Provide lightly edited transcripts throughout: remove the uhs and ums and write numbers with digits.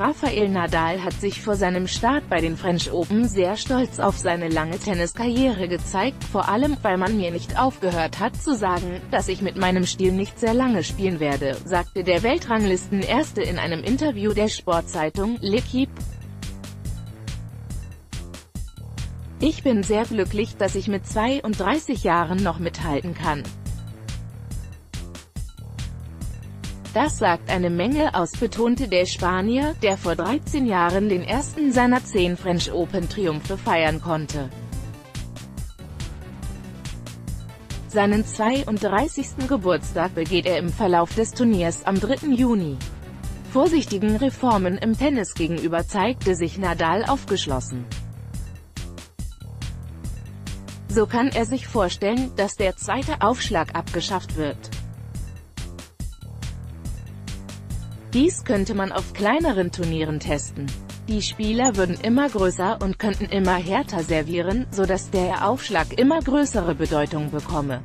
Rafael Nadal hat sich vor seinem Start bei den French Open sehr stolz auf seine lange Tenniskarriere gezeigt, vor allem, weil man mir nicht aufgehört hat zu sagen, dass ich mit meinem Stil nicht sehr lange spielen werde, sagte der Weltranglistenerste in einem Interview der Sportzeitung L'Equipe. Ich bin sehr glücklich, dass ich mit 32 Jahren noch mithalten kann. Das sagt eine Menge aus, betonte der Spanier, der vor 13 Jahren den ersten seiner 10 French Open Triumphe feiern konnte. Seinen 32. Geburtstag begeht er im Verlauf des Turniers am 3. Juni. Vorsichtigen Reformen im Tennis gegenüber zeigte sich Nadal aufgeschlossen. So kann er sich vorstellen, dass der zweite Aufschlag abgeschafft wird. Dies könnte man auf kleineren Turnieren testen. Die Spieler würden immer größer und könnten immer härter servieren, sodass der Aufschlag immer größere Bedeutung bekomme.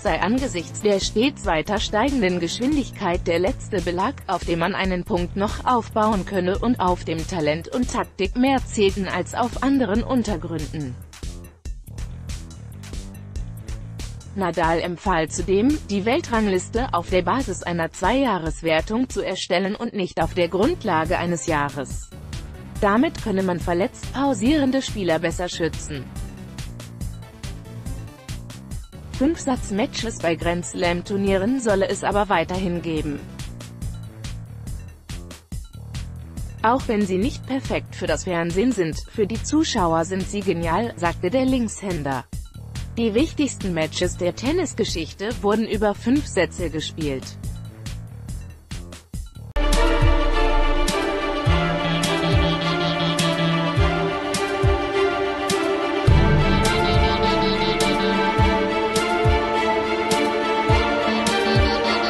Sei angesichts der stets weiter steigenden Geschwindigkeit der letzte Belag, auf dem man einen Punkt noch aufbauen könne und auf dem Talent und Taktik mehr zählten als auf anderen Untergründen. Nadal empfahl zudem, die Weltrangliste auf der Basis einer Zweijahreswertung zu erstellen und nicht auf der Grundlage eines Jahres. Damit könne man verletzt pausierende Spieler besser schützen. 5-Satz-Matches bei Grand Slam-Turnieren solle es aber weiterhin geben. Auch wenn sie nicht perfekt für das Fernsehen sind, für die Zuschauer sind sie genial, sagte der Linkshänder. Die wichtigsten Matches der Tennisgeschichte wurden über 5 Sätze gespielt.